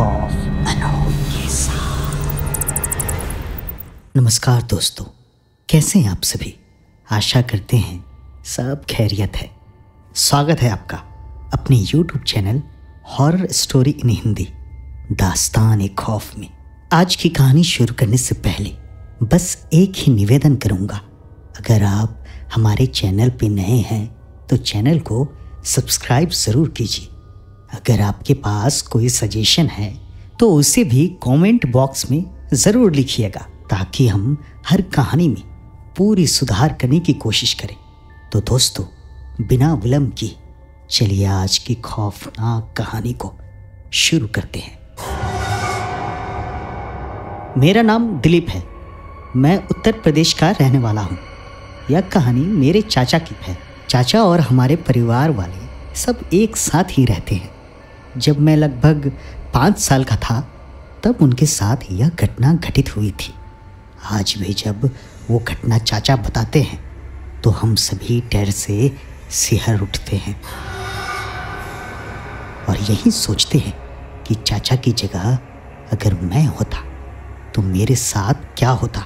खौफ। नमस्कार दोस्तों, कैसे हैं आप सभी? आशा करते हैं सब खैरियत है। स्वागत है आपका अपने YouTube channel horror story in Hindi दास्तान-ए-खौफ में। आज की कहानी शुरू करने से पहले बस एक ही निवेदन करूंगा, अगर आप हमारे चैनल पे नए हैं तो चैनल को सब्सक्राइब ज़रूर कीजिए। अगर आपके पास कोई सजेशन है तो उसे भी कमेंट बॉक्स में ज़रूर लिखिएगा, ताकि हम हर कहानी में पूरी सुधार करने की कोशिश करें। तो दोस्तों, बिना विलंब किए चलिए आज की खौफनाक कहानी को शुरू करते हैं। मेरा नाम दिलीप है, मैं उत्तर प्रदेश का रहने वाला हूँ। यह कहानी मेरे चाचा की है। चाचा और हमारे परिवार वाले सब एक साथ ही रहते हैं। जब मैं लगभग 5 साल का था तब उनके साथ यह घटना घटित हुई थी। आज भी जब वो घटना चाचा बताते हैं तो हम सभी डर से सिहर उठते हैं और यही सोचते हैं कि चाचा की जगह अगर मैं होता तो मेरे साथ क्या होता।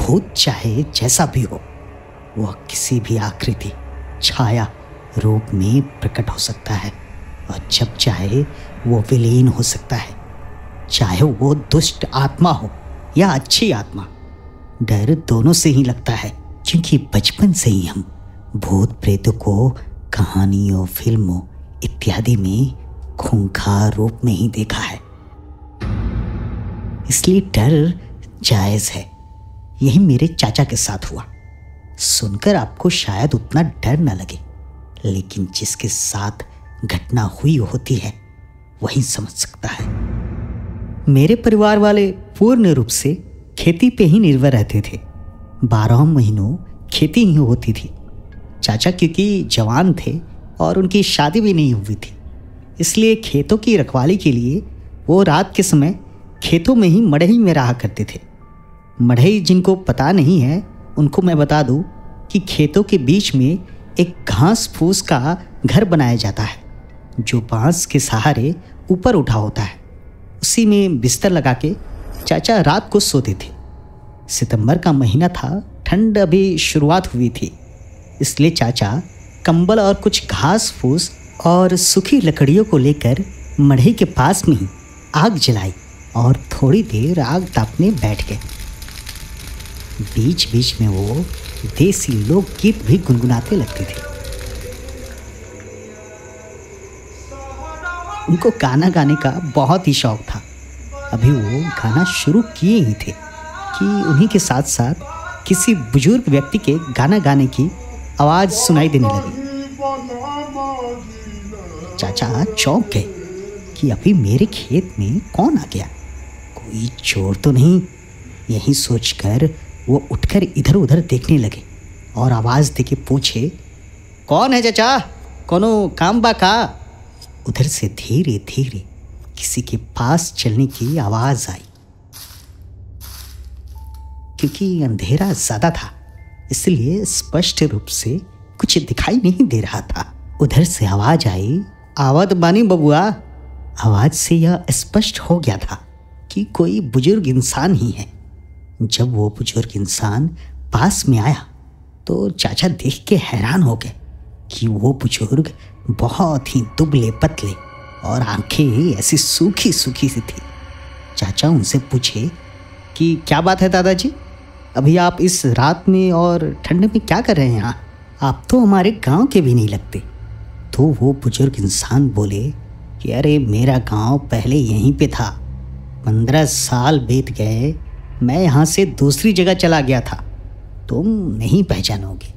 भूत चाहे जैसा भी हो, वह किसी भी आकृति, छाया रूप में प्रकट हो सकता है और जब चाहे वो विलीन हो सकता है, चाहे वो दुष्ट आत्मा हो या अच्छी आत्मा। डर दोनों से ही लगता है, क्योंकि बचपन से ही हम भूत प्रेतों को कहानियों, फिल्मों इत्यादि में खूंखार रूप में ही देखा है, इसलिए डर जायज़ है। यही मेरे चाचा के साथ हुआ। सुनकर आपको शायद उतना डर न लगे, लेकिन जिसके साथ घटना हुई होती है वही समझ सकता है। मेरे परिवार वाले पूर्ण रूप से खेती पे ही निर्भर रहते थे। 12 महीनों खेती ही होती थी। चाचा क्योंकि जवान थे और उनकी शादी भी नहीं हुई थी, इसलिए खेतों की रखवाली के लिए वो रात के समय खेतों में ही मढ़ई में रहा करते थे। मढ़ई, जिनको पता नहीं है उनको मैं बता दूं कि खेतों के बीच में एक घास फूस का घर बनाया जाता है, जो बांस के सहारे ऊपर उठा होता है। उसी में बिस्तर लगा के चाचा रात को सोते थे। सितंबर का महीना था, ठंड अभी शुरुआत हुई थी, इसलिए चाचा कंबल और कुछ घास फूस और सूखी लकड़ियों को लेकर मढ़ई के पास में ही आग जलाई और थोड़ी देर आग तापने बैठ गए। बीच बीच में वो देसी लोकगीत भी गुनगुनाते लगते थे। उनको गाना गाने का बहुत ही शौक था। अभी वो गाना शुरू किए ही थे कि उन्हीं के साथ साथ किसी बुजुर्ग व्यक्ति के गाना गाने की आवाज़ सुनाई देने लगी। चाचा चौंक गए कि अभी मेरे खेत में कौन आ गया, कोई चोर तो नहीं। यही सोचकर वो उठकर इधर उधर देखने लगे और आवाज़ देके पूछे, कौन है चाचा? कोनो काम बा का? उधर से धीरे धीरे किसी के पास चलने की आवाज़ आई। क्योंकि अंधेरा ज़्यादा था इसलिए स्पष्ट रूप से कुछ दिखाई नहीं दे रहा था। उधर से आवाज़ आई, आवत बानी बबुआ। आवाज़ से यह स्पष्ट हो गया था कि कोई बुजुर्ग इंसान ही है। जब वो बुजुर्ग इंसान पास में आया तो चाचा देख के हैरान हो गए कि वो बुजुर्ग बहुत ही दुबले पतले और आंखें ऐसी सूखी सूखी सी थी। चाचा उनसे पूछे कि क्या बात है दादाजी, अभी आप इस रात में और ठंड में क्या कर रहे हैं यहाँ? आप तो हमारे गांव के भी नहीं लगते। तो वो बुजुर्ग इंसान बोले कि अरे मेरा गांव पहले यहीं पे था, 15 साल बीत गए, मैं यहाँ से दूसरी जगह चला गया था। तुम नहीं पहचानोगे,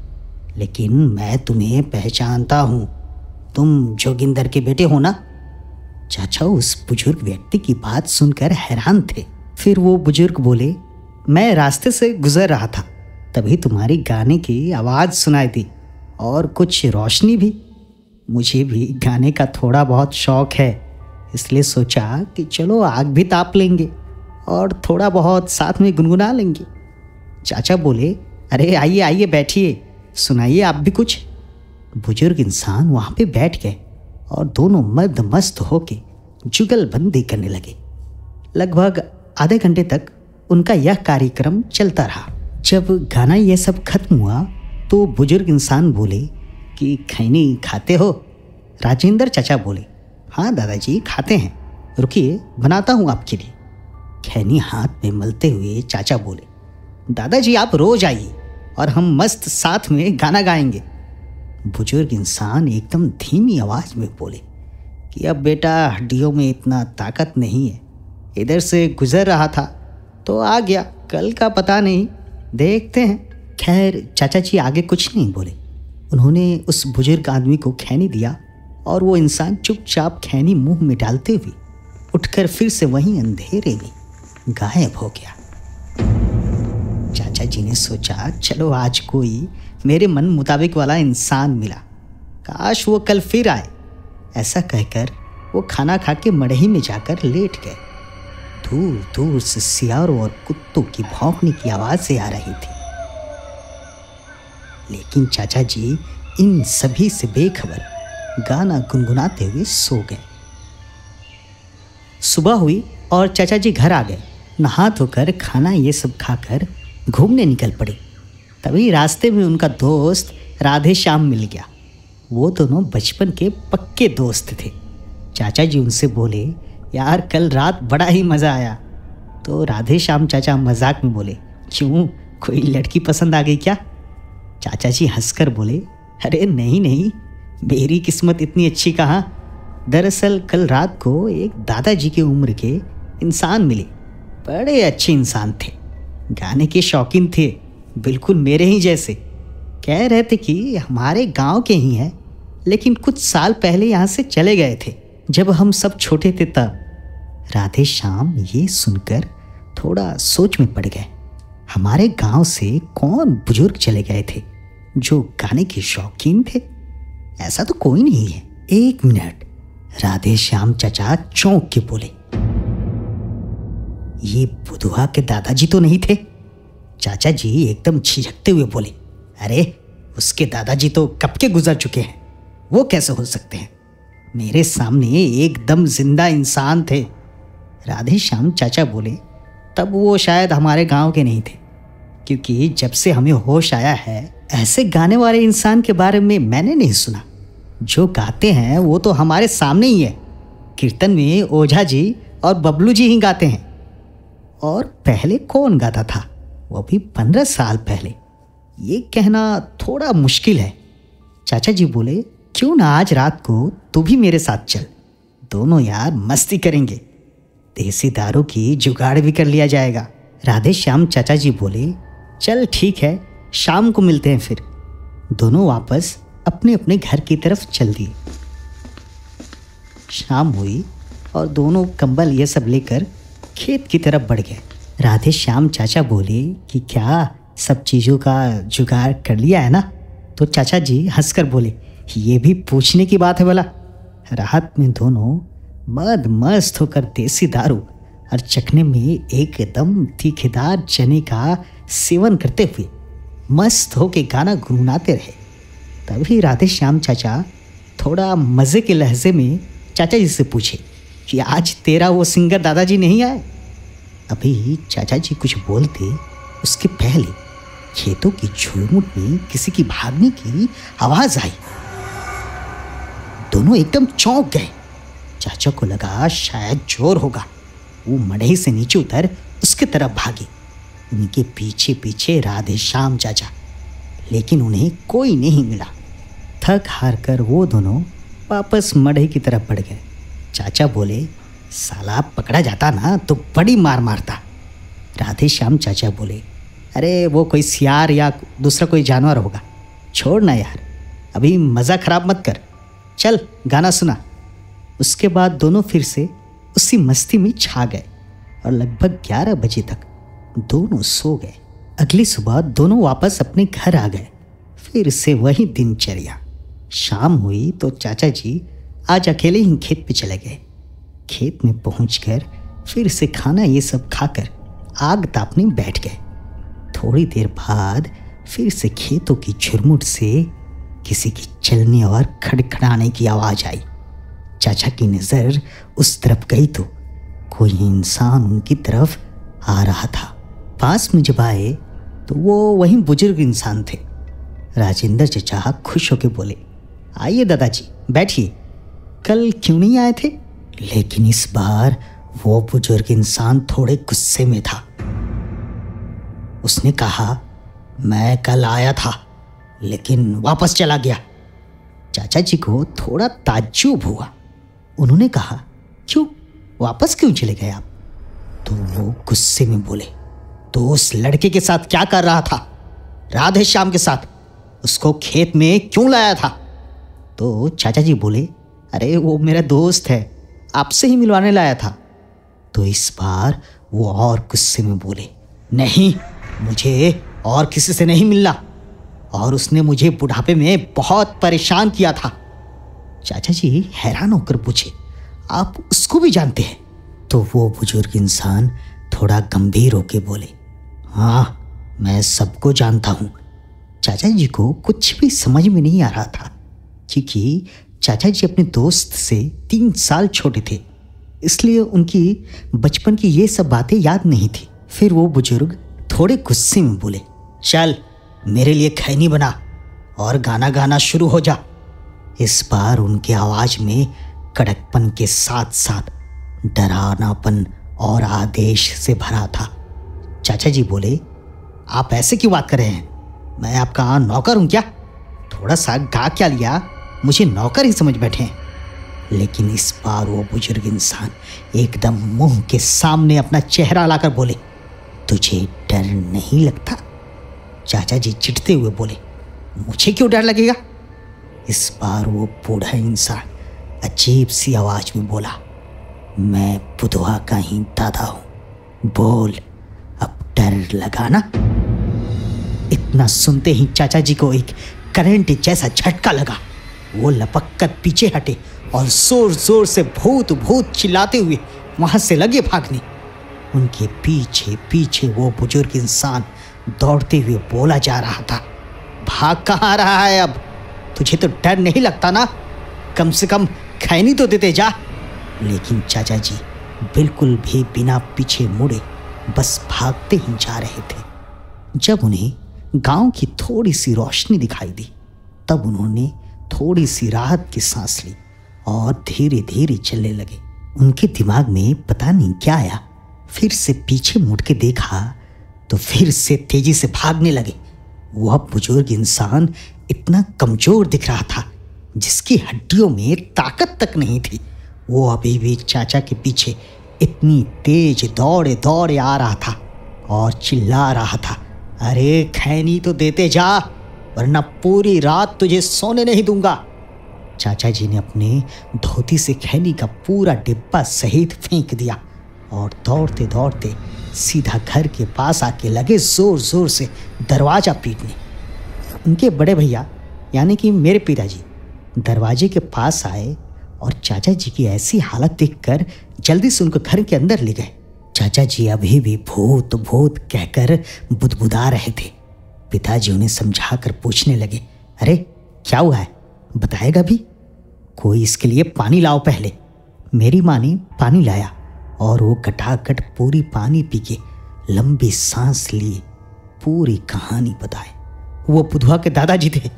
लेकिन मैं तुम्हें पहचानता हूँ, तुम जोगिंदर के बेटे हो ना? चाचा उस बुजुर्ग व्यक्ति की बात सुनकर हैरान थे। फिर वो बुजुर्ग बोले, मैं रास्ते से गुजर रहा था तभी तुम्हारी गाने की आवाज़ सुनाई दी और कुछ रोशनी भी। मुझे भी गाने का थोड़ा बहुत शौक है, इसलिए सोचा कि चलो आग भी ताप लेंगे और थोड़ा बहुत साथ में गुनगुना लेंगे। चाचा बोले, अरे आइए आइए बैठिए, सुनाइए आप भी कुछ। बुजुर्ग इंसान वहाँ पे बैठ गए और दोनों मर्द मस्त होके जुगलबंदी करने लगे। लगभग आधे घंटे तक उनका यह कार्यक्रम चलता रहा। जब गाना यह सब खत्म हुआ तो बुजुर्ग इंसान बोले कि खैनी खाते हो? राजेंद्र चाचा बोले, हाँ दादाजी खाते हैं, रुकिए बनाता हूँ आपके लिए। खैनी हाथ में मलते हुए चाचा बोले, दादाजी आप रोज़ आइए और हम मस्त साथ में गाना गाएंगे। बुजुर्ग इंसान एकदम धीमी आवाज़ में बोले कि अब बेटा हड्डियों में इतना ताकत नहीं है, इधर से गुजर रहा था तो आ गया, कल का पता नहीं, देखते हैं। खैर चाचा जी आगे कुछ नहीं बोले। उन्होंने उस बुजुर्ग आदमी को खैनी दिया और वो इंसान चुपचाप खैनी मुंह में डालते हुए उठकर फिर से वहीं अंधेरे में गायब हो गया। चाचा जी ने सोचा, चलो आज कोई मेरे मन मुताबिक वाला इंसान मिला, काश वो कल फिर आए। ऐसा कहकर वो खाना खा के मढ़ही में जाकर लेट गए। दूर दूर से सियारों और कुत्तों की भौंकने की आवाज़ें आ रही थी, लेकिन चाचा जी इन सभी से बेखबर गाना गुनगुनाते हुए सो गए। सुबह हुई और चाचा जी घर आ गए। नहा धोकर खाना ये सब खाकर घूमने निकल पड़े। तभी रास्ते में उनका दोस्त राधे श्याम मिल गया। वो दोनों बचपन के पक्के दोस्त थे। चाचा जी उनसे बोले, यार कल रात बड़ा ही मज़ा आया। तो राधे श्याम चाचा मजाक में बोले, क्यों कोई लड़की पसंद आ गई क्या? चाचा जी हंसकर बोले, अरे नहीं नहीं, मेरी किस्मत इतनी अच्छी कहाँ। दरअसल कल रात को एक दादाजी की उम्र के इंसान मिले, बड़े अच्छे इंसान थे, गाने के शौकीन थे, बिल्कुल मेरे ही जैसे। कह रहे थे कि हमारे गांव के ही हैं, लेकिन कुछ साल पहले यहाँ से चले गए थे जब हम सब छोटे थे तब। राधे श्याम ये सुनकर थोड़ा सोच में पड़ गए, हमारे गांव से कौन बुजुर्ग चले गए थे जो गाने के शौकीन थे? ऐसा तो कोई नहीं है। एक मिनट, राधे श्याम चाचा चौंक के बोले, ये बुधवा के दादाजी तो नहीं थे? चाचा जी एकदम झिझकते हुए बोले, अरे उसके दादाजी तो कब के गुजर चुके हैं, वो कैसे हो सकते हैं? मेरे सामने एकदम जिंदा इंसान थे। राधे श्याम चाचा बोले, तब वो शायद हमारे गांव के नहीं थे, क्योंकि जब से हमें होश आया है ऐसे गाने वाले इंसान के बारे में मैंने नहीं सुना। जो गाते हैं वो तो हमारे सामने ही है, कीर्तन में ओझा जी और बबलू जी ही गाते हैं। और पहले कौन गाता था, वो भी 15 साल पहले, ये कहना थोड़ा मुश्किल है। चाचा जी बोले, क्यों ना आज रात को तू भी मेरे साथ चल, दोनों यार मस्ती करेंगे, देसी दारू की जुगाड़ भी कर लिया जाएगा। राधे श्याम चाचा जी बोले, चल ठीक है, शाम को मिलते हैं फिर। दोनों वापस अपने अपने घर की तरफ चल दिए। शाम हुई और दोनों कंबल ये सब लेकर खेत की तरफ बढ़ गए। राधे श्याम चाचा बोले कि क्या सब चीज़ों का जुगाड़ कर लिया है ना? तो चाचा जी हंसकर बोले, ये भी पूछने की बात है भला। रात में दोनों मद मस्त होकर देसी दारू और चखने में एकदम तीखेदार चने का सेवन करते हुए मस्त होके गाना गुनगुनाते रहे। तभी राधे श्याम चाचा थोड़ा मज़े के लहजे में चाचा जी से पूछे कि आज तेरा वो सिंगर दादाजी नहीं आए? अभी चाचा जी कुछ बोलते उसके पहले खेतों की झुरमुट में किसी की भागने की आवाज़ आई। दोनों एकदम चौंक गए। चाचा को लगा शायद जोर होगा, वो मढ़ई से नीचे उतर उसके तरफ भागे, उनके पीछे पीछे राधे श्याम चाचा, लेकिन उन्हें कोई नहीं मिला। थक हार कर वो दोनों वापस मढ़ई की तरफ बढ़ गए। चाचा बोले, साला पकड़ा जाता ना तो बड़ी मार मारता। राधे श्याम चाचा बोले, अरे वो कोई सियार या दूसरा कोई जानवर होगा, छोड़ ना यार, अभी मज़ा ख़राब मत कर, चल गाना सुना। उसके बाद दोनों फिर से उसी मस्ती में छा गए और लगभग 11 बजे तक दोनों सो गए। अगली सुबह दोनों वापस अपने घर आ गए, फिर से वही दिनचर्या। शाम हुई तो चाचा जी आज अकेले ही खेत पे चले गए। खेत में पहुंचकर फिर से खाना ये सब खाकर आग तापने बैठ गए। थोड़ी देर बाद फिर से खेतों की झुरमुट से किसी की चलने और खड़खड़ाने की आवाज़ आई। चाचा की नज़र उस तरफ गई तो कोई इंसान उनकी तरफ आ रहा था। पास में जब आए तो वो वहीं बुजुर्ग इंसान थे। राजेंद्र चचा खुश होकर बोले, आइए दादाजी बैठिए, कल क्यों नहीं आए थे? लेकिन इस बार वो बुजुर्ग इंसान थोड़े गुस्से में था। उसने कहा, मैं कल आया था लेकिन वापस चला गया। चाचा जी को थोड़ा ताज्जुब हुआ। उन्होंने कहा, क्यों वापस क्यों चले गए आप? तो वो गुस्से में बोले, तो उस लड़के के साथ क्या कर रहा था? राधे श्याम के साथ उसको खेत में क्यों लाया था? तो चाचा जी बोले, अरे वो मेरा दोस्त है, आपसे ही मिलवाने लाया था। तो इस बार वो और गुस्से में बोले, नहीं मुझे और किसी से नहीं मिलना, और उसने मुझे बुढ़ापे में बहुत परेशान किया था। चाचा जी हैरान होकर पूछे, आप उसको भी जानते हैं? तो वो बुजुर्ग इंसान थोड़ा गंभीर होके बोले, हाँ मैं सबको जानता हूँ। चाचा जी को कुछ भी समझ में नहीं आ रहा था क्योंकि चाचा जी अपने दोस्त से 3 साल छोटे थे, इसलिए उनकी बचपन की ये सब बातें याद नहीं थी। फिर वो बुजुर्ग थोड़े गुस्से में बोले, चल मेरे लिए खैनी बना और गाना गाना शुरू हो जा। इस बार उनकी आवाज़ में कड़कपन के साथ साथ डरावनापन और आदेश से भरा था। चाचा जी बोले, आप ऐसे क्यों बात कर रहे हैं? मैं आपका नौकर हूँ क्या? थोड़ा सा गा क्या लिया, मुझे नौकर ही समझ बैठे हैं। लेकिन इस बार वो बुजुर्ग इंसान एकदम मुंह के सामने अपना चेहरा लाकर बोले, तुझे डर नहीं लगता? चाचा जी चिढ़ते हुए बोले, मुझे क्यों डर लगेगा? इस बार वो बूढ़ा इंसान अजीब सी आवाज़ में बोला, मैं बुधवा का ही दादा हूँ, बोल अब डर लगाना। इतना सुनते ही चाचा जी को एक करंट जैसा झटका लगा। वो लपक कर पीछे हटे और जोर जोर से भूत भूत चिल्लाते हुए वहाँ से लगे भागने। उनके पीछे पीछे वो बुजुर्ग इंसान दौड़ते हुए बोला जा रहा था, भाग कहाँ रहा है अब? तुझे तो डर नहीं लगता ना, कम से कम खैनी तो देते जा। लेकिन चाचा जी बिल्कुल भी बिना पीछे मुड़े बस भागते ही जा रहे थे। जब उन्हें गांव की थोड़ी सी रोशनी दिखाई दी तब उन्होंने थोड़ी सी राहत की सांस ली और धीरे धीरे चलने लगे। उनके दिमाग में पता नहीं क्या आया, फिर से पीछे मुड़ के देखा तो फिर से तेजी से भागने लगे। वह बुजुर्ग इंसान इतना कमजोर दिख रहा था जिसकी हड्डियों में ताकत तक नहीं थी। वो अभी भी चाचा के पीछे इतनी तेज दौड़े दौड़े आ रहा था और चिल्ला रहा था, अरे खैनी तो देते जा वरना पूरी रात तुझे सोने नहीं दूंगा। चाचा जी ने अपने धोती से खैनी का पूरा डिब्बा सहित फेंक दिया और दौड़ते दौड़ते सीधा घर के पास आके लगे जोर जोर से दरवाज़ा पीटने। उनके बड़े भैया यानी कि मेरे पिताजी दरवाजे के पास आए और चाचा जी की ऐसी हालत देखकर जल्दी से उनको घर के अंदर ले गए। चाचा जी अभी भी भूत भूत कहकर बुदबुदा रहे थे। पिताजी उन्हें समझा कर पूछने लगे, अरे क्या हुआ है, बताएगा भी कोई? इसके लिए पानी लाओ पहले। मेरी माँ ने पानी लाया और वो कटाकट पूरी पानी पी के लंबी सांस लिए पूरी कहानी बताए। वो बुधवा के दादाजी थे,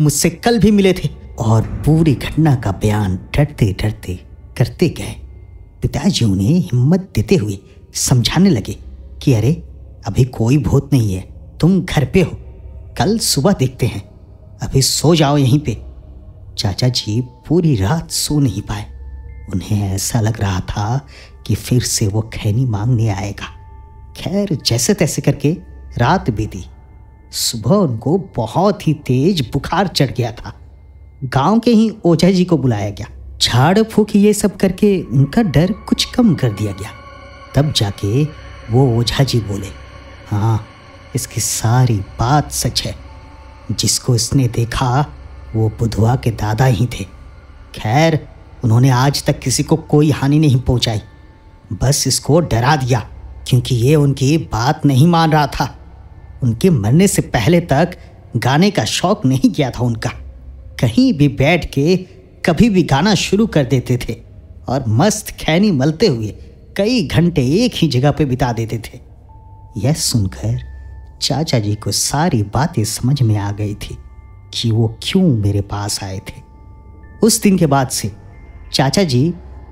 मुझसे कल भी मिले थे, और पूरी घटना का बयान डरते डरते करते गए। पिताजी उन्हें हिम्मत देते हुए समझाने लगे कि अरे अभी कोई भूत नहीं है, तुम घर पे हो, कल सुबह देखते हैं, अभी सो जाओ यहीं पे। चाचा जी पूरी रात सो नहीं पाए। उन्हें ऐसा लग रहा था कि फिर से वो खैनी मांगने आएगा। खैर जैसे तैसे करके रात बीती। सुबह उनको बहुत ही तेज बुखार चढ़ गया था। गांव के ही ओझा जी को बुलाया गया। झाड़ फूक ये सब करके उनका डर कुछ कम कर दिया गया। तब जाके वो ओझा जी बोले, हाँ इसकी सारी बात सच है, जिसको इसने देखा वो बुधवा के दादा ही थे। खैर उन्होंने आज तक किसी को कोई हानि नहीं पहुंचाई, बस इसको डरा दिया क्योंकि ये उनकी बात नहीं मान रहा था। उनके मरने से पहले तक गाने का शौक नहीं किया था उनका, कहीं भी बैठ के कभी भी गाना शुरू कर देते थे और मस्त खैनी मलते हुए कई घंटे एक ही जगह पे बिता देते थे। यह सुनकर चाचा जी को सारी बातें समझ में आ गई थी कि वो क्यों मेरे पास आए थे। उस दिन के बाद से चाचा जी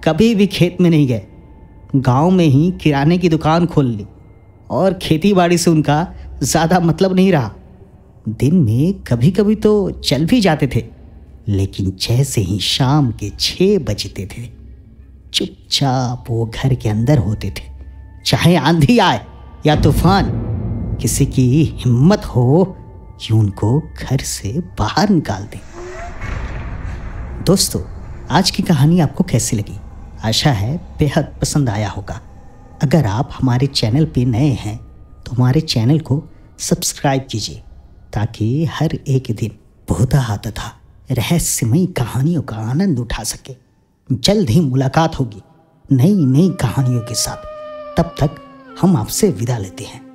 कभी भी खेत में नहीं गए, गांव में ही किराने की दुकान खोल ली और खेतीबाड़ी से उनका ज़्यादा मतलब नहीं रहा। दिन में कभी कभी तो चल भी जाते थे, लेकिन जैसे ही शाम के 6 बजते थे चुपचाप वो घर के अंदर होते थे, चाहे आंधी आए या तूफान। किसी की हिम्मत हो कि उनको घर से बाहर निकाल दें। दोस्तों, आज की कहानी आपको कैसी लगी? आशा है बेहद पसंद आया होगा। अगर आप हमारे चैनल पे नए हैं तो हमारे चैनल को सब्सक्राइब कीजिए ताकि हर एक दिन भूतहा तथा रहस्यमयी कहानियों का आनंद उठा सके। जल्द ही मुलाकात होगी नई नई कहानियों के साथ। तब तक हम आपसे विदा लेते हैं।